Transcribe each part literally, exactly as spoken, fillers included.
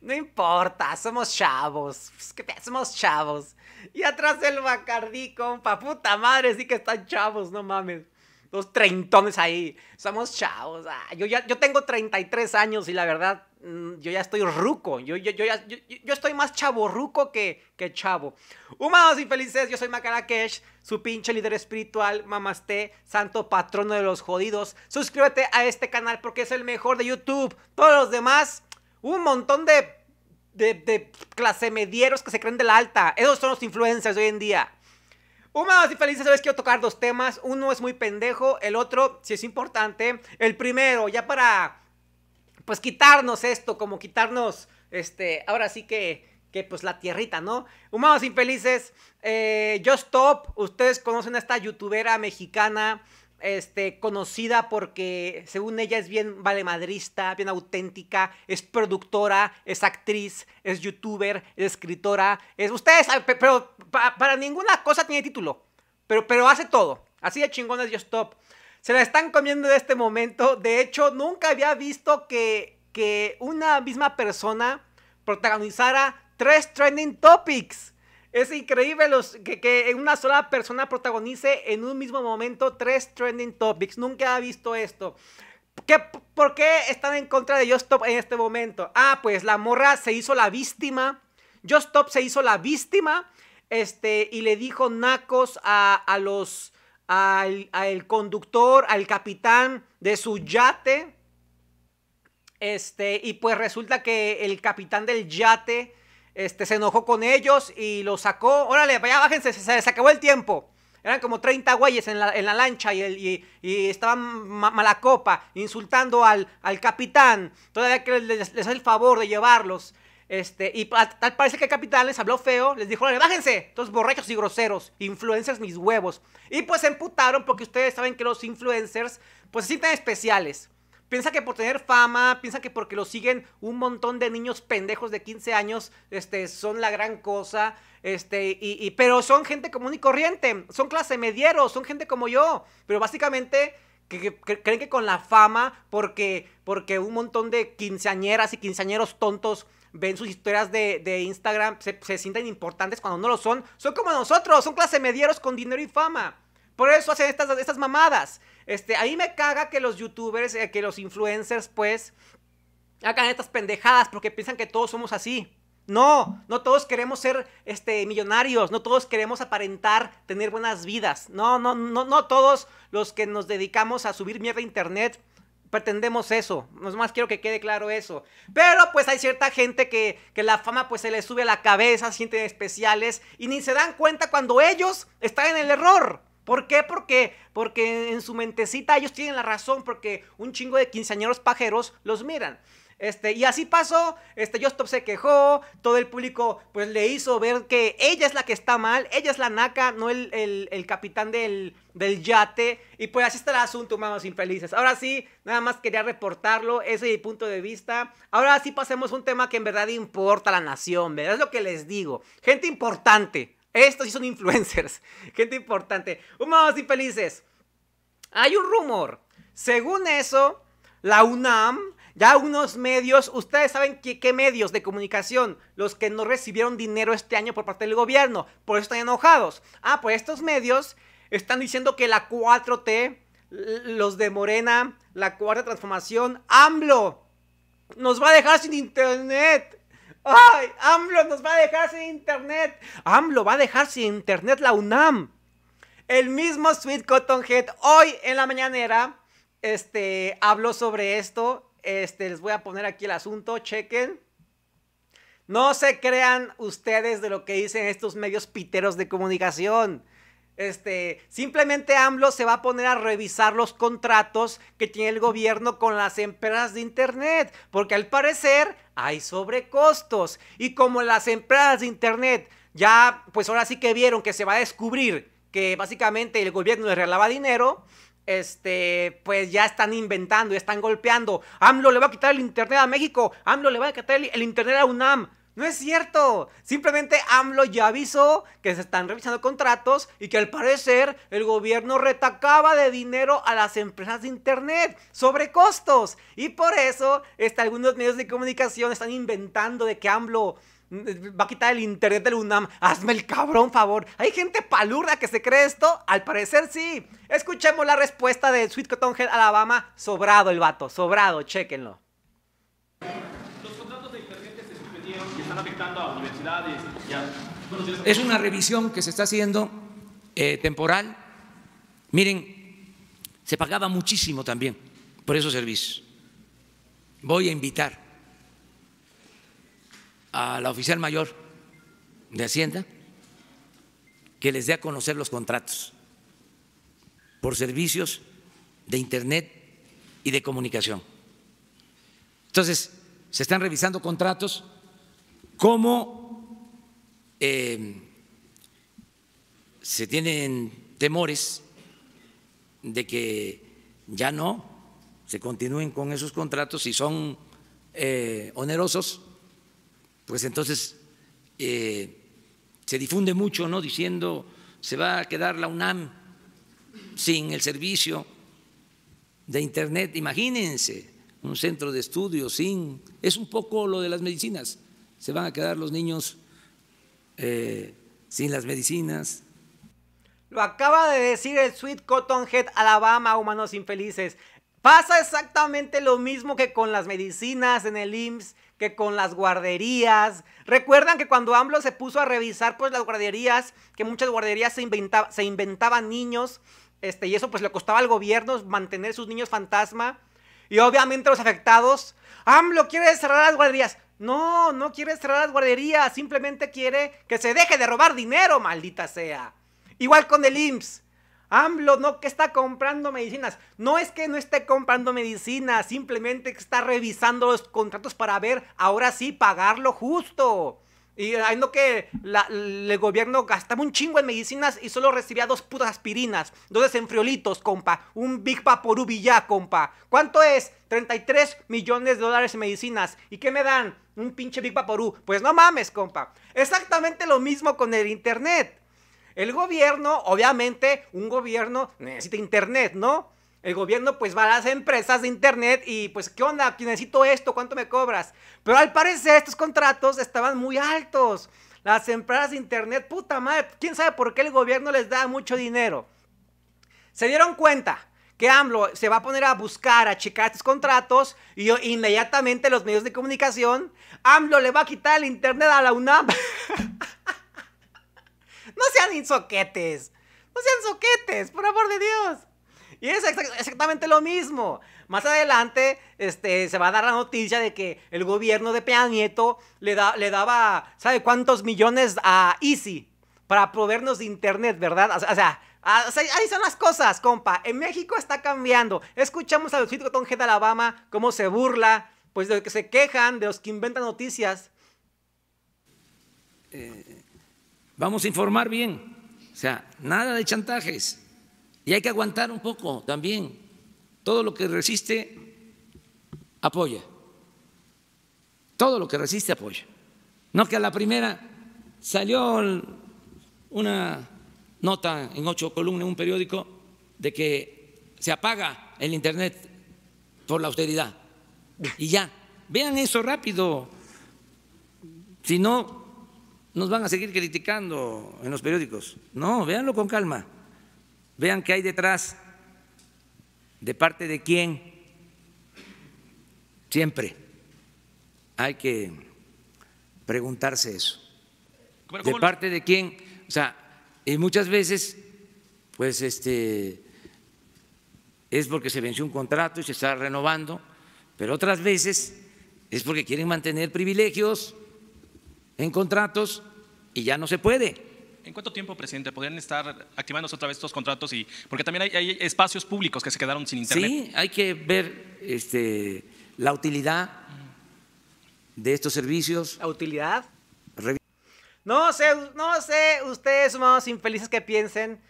No importa, somos chavos. ¿Qué te? Somos chavos. Y atrás el Bacardí, compa. Puta madre, sí que están chavos, no mames. Los treintones ahí. Somos chavos. Ah, yo, ya, yo tengo treinta y tres años y la verdad, yo ya estoy ruco. Yo, yo, yo, ya, yo, yo estoy más chavorruco que, que chavo. Humanos infelices, yo soy Macara Keshe, su pinche líder espiritual, mamasté, santo patrono de los jodidos. Suscríbete a este canal porque es el mejor de YouTube. Todos los demás, un montón de, de, de clase medieros que se creen de la alta. Esos son los influencers de hoy en día. Humanos y felices, sabes, quiero tocar dos temas. Uno es muy pendejo, el otro sí es importante. El primero, ya para, pues, quitarnos esto, como quitarnos, este, ahora sí que, que pues, la tierrita, ¿no? Humanos infelices, eh, YossStop, ustedes conocen a esta youtubera mexicana, este, conocida porque, según ella, es bien valemadrista, bien auténtica, es productora, es actriz, es youtuber, es escritora, es... Ustedes, pero para, para ninguna cosa tiene título, pero, pero hace todo, así de chingona es YossStop. Se la están comiendo en este momento. De hecho, nunca había visto que, que una misma persona protagonizara tres trending topics. Es increíble los, que, que una sola persona protagonice en un mismo momento tres trending topics. Nunca ha visto esto. ¿Qué, ¿Por qué están en contra de YossStop en este momento? Ah, pues la morra se hizo la víctima. YossStop se hizo la víctima este, y le dijo nacos a, a los, al, al conductor, al capitán de su yate. Este, y pues resulta que el capitán del yate... Este, se enojó con ellos y los sacó. Órale, vaya, bájense, se les acabó el tiempo. Eran como treinta güeyes en la, en la lancha y, el, y, y estaban ma, mala copa, insultando al, al capitán. Todavía que les, les hace el favor de llevarlos. Este, y tal parece que el capitán les habló feo, les dijo, órale, bájense. Todos borrachos y groseros, influencers mis huevos. Y pues se emputaron porque ustedes saben que los influencers pues se sienten especiales. Piensa que por tener fama, piensa que porque lo siguen un montón de niños pendejos de quince años, este, son la gran cosa, este, y, y, pero son gente común y corriente, son clase medieros, son gente como yo, pero básicamente que, que, que creen que con la fama, porque, porque un montón de quinceañeras y quinceañeros tontos ven sus historias de, de Instagram, se, se sienten importantes cuando no lo son, son como nosotros, son clase medieros con dinero y fama. Por eso hacen estas, estas mamadas. Este, a mí me caga que los youtubers, eh, que los influencers, pues, hagan estas pendejadas porque piensan que todos somos así. No, no todos queremos ser este, millonarios, no todos queremos aparentar tener buenas vidas. No, no, no, no todos los que nos dedicamos a subir mierda a internet pretendemos eso. Nomás quiero que quede claro eso. Pero pues hay cierta gente que, que la fama pues se les sube a la cabeza, sienten especiales y ni se dan cuenta cuando ellos están en el error. ¿Por qué? Porque, porque en su mentecita ellos tienen la razón, porque un chingo de quinceañeros pajeros los miran. Este, y así pasó, este, YossStop se quejó, todo el público pues le hizo ver que ella es la que está mal, ella es la naca, no el, el, el capitán del, del yate. Y pues así está el asunto, humanos infelices. Ahora sí, nada más quería reportarlo, ese es mi punto de vista. Ahora sí pasemos a un tema que en verdad importa a la nación, ¿verdad? Es lo que les digo, gente importante. Estos sí son influencers, gente importante. Humanos infelices, hay un rumor. Según eso, la UNAM, ya unos medios, ustedes saben qué, qué medios de comunicación, los que no recibieron dinero este año por parte del gobierno, por eso están enojados. Ah, pues estos medios están diciendo que la cuatro T, los de Morena, la cuarta transformación, AMLO, nos va a dejar sin internet. ¡Ay! AMLO nos va a dejar sin internet. AMLO va a dejar sin internet la UNAM. El mismo Sweet Cottonhead hoy en la mañanera este, habló sobre esto. Este, les voy a poner aquí el asunto, chequen. No se crean ustedes de lo que dicen estos medios piteros de comunicación. Este, simplemente AMLO se va a poner a revisar los contratos que tiene el gobierno con las empresas de internet, porque al parecer hay sobrecostos, y como las empresas de internet ya, pues ahora sí que vieron que se va a descubrir que básicamente el gobierno les regalaba dinero, este, pues ya están inventando, ya están golpeando, AMLO le va a quitar el internet a México, AMLO le va a quitar el, el internet a UNAM. No es cierto. Simplemente AMLO ya avisó que se están revisando contratos y que al parecer el gobierno retacaba de dinero a las empresas de internet sobre costos. Y por eso está, algunos medios de comunicación están inventando de que AMLO va a quitar el internet del UNAM. Hazme el cabrón favor. ¿Hay gente palurda que se cree esto? Al parecer sí. Escuchemos la respuesta de Sweet Cottonhead, Alabama. Sobrado el vato, sobrado, chéquenlo. Afectando a universidades. Es una revisión que se está haciendo eh, temporal. Miren, se pagaba muchísimo también por esos servicios. Voy a invitar a la oficial mayor de Hacienda que les dé a conocer los contratos por servicios de internet y de comunicación. Entonces, se están revisando contratos como eh, se tienen temores de que ya no se continúen con esos contratos y son eh, onerosos, pues entonces eh, se difunde mucho, ¿no?, diciendo se va a quedar la UNAM sin el servicio de internet. Imagínense un centro de estudio sin… Es un poco lo de las medicinas. Se van a quedar los niños eh, sin las medicinas. Lo acaba de decir el Sweet Cottonhead, Alabama, humanos infelices. Pasa exactamente lo mismo que con las medicinas en el I M S S, que con las guarderías. Recuerdan que cuando AMLO se puso a revisar pues las guarderías, que muchas guarderías se, inventaba, se inventaban niños, este, y eso pues le costaba al gobierno mantener sus niños fantasma. Y obviamente los afectados, AMLO quiere cerrar las guarderías. No, no quiere cerrar las guarderías, simplemente quiere que se deje de robar dinero, maldita sea. Igual con el I M S S. AMLO no que está comprando medicinas. No es que no esté comprando medicinas, simplemente que está revisando los contratos para ver, ahora sí, pagar lo justo. Y viendo que la, el gobierno gastaba un chingo en medicinas y solo recibía dos putas aspirinas, dos desenfriolitos, compa, un Big Vaporub ya, compa. ¿Cuánto es? treinta y tres millones de dólares en medicinas. ¿Y qué me dan? Un pinche Big Vaporub. Pues no mames, compa. Exactamente lo mismo con el internet. El gobierno, obviamente, un gobierno necesita internet, ¿no? El gobierno pues va a las empresas de internet y pues ¿qué onda? Necesito esto, ¿cuánto me cobras? Pero al parecer estos contratos estaban muy altos. Las empresas de internet, puta madre, quién sabe por qué el gobierno les da mucho dinero. Se dieron cuenta que AMLO se va a poner a buscar, a checar estos contratos y inmediatamente los medios de comunicación, AMLO le va a quitar el internet a la UNAM. No sean insoquetes, no sean soquetes, por amor de Dios. Y es exactamente lo mismo. Más adelante este, se va a dar la noticia de que el gobierno de Peña Nieto le, da, le daba, ¿sabe cuántos millones a Easy para proveernos de internet, verdad? O sea, ahí son las cosas, compa. En México está cambiando. Escuchamos a Sweet Cottonhead, Alabama, cómo se burla, pues de los que se quejan, de los que inventan noticias. Eh, vamos a informar bien. O sea, nada de chantajes. Y hay que aguantar un poco también. Todo lo que resiste, apoya. Todo lo que resiste, apoya. No que a la primera salió una nota en ocho columnas en un periódico de que se apaga el internet por la austeridad. Y ya, vean eso rápido. Si no, nos van a seguir criticando en los periódicos. No, véanlo con calma. Vean qué hay detrás, de parte de quién. Siempre hay que preguntarse eso. De parte de quién, o sea, y muchas veces, pues este, es porque se venció un contrato y se está renovando, pero otras veces es porque quieren mantener privilegios en contratos y ya no se puede. ¿En cuánto tiempo, presidente, podrían estar activándose otra vez estos contratos? Y porque también hay, hay espacios públicos que se quedaron sin internet. Sí, hay que ver este, la utilidad de estos servicios. ¿La utilidad? No sé, no sé ustedes, humanos infelices, que piensen,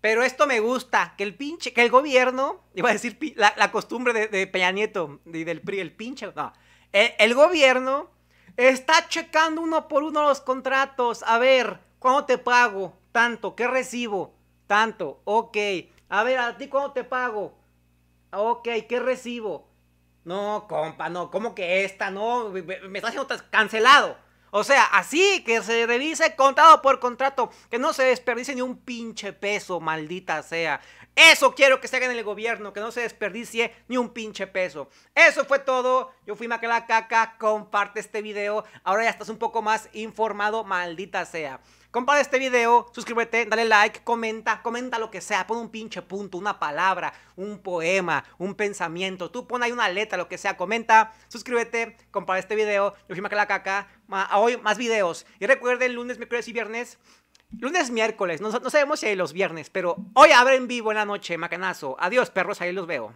pero esto me gusta, que el pinche, que el gobierno, iba a decir la, la costumbre de, de Peña Nieto y del P R I, el pinche, no, el, el gobierno Está checando uno por uno los contratos. A ver, ¿cuándo te pago? Tanto. ¿Qué recibo? Tanto. Ok. A ver, ¿a ti cuándo te pago? Ok, ¿qué recibo? No, compa, no. ¿Cómo que esta? No, me, me está haciendo cancelado. O sea, así que se revise contrato por contrato, que no se desperdicie ni un pinche peso, maldita sea. Eso quiero que se haga en el gobierno, que no se desperdicie ni un pinche peso. Eso fue todo, yo fui Macalacaca, comparte este video, ahora ya estás un poco más informado, maldita sea. Comparte este video, suscríbete, dale like, comenta, comenta lo que sea, pon un pinche punto, una palabra, un poema, un pensamiento, tú pon ahí una letra, lo que sea, comenta, suscríbete, comparte este video, yo fui Macalacaca, a hoy más videos, y recuerden lunes, miércoles y viernes, lunes, miércoles, no, no sabemos si hay los viernes, pero hoy habrá en vivo en la noche, macanazo, adiós perros, ahí los veo.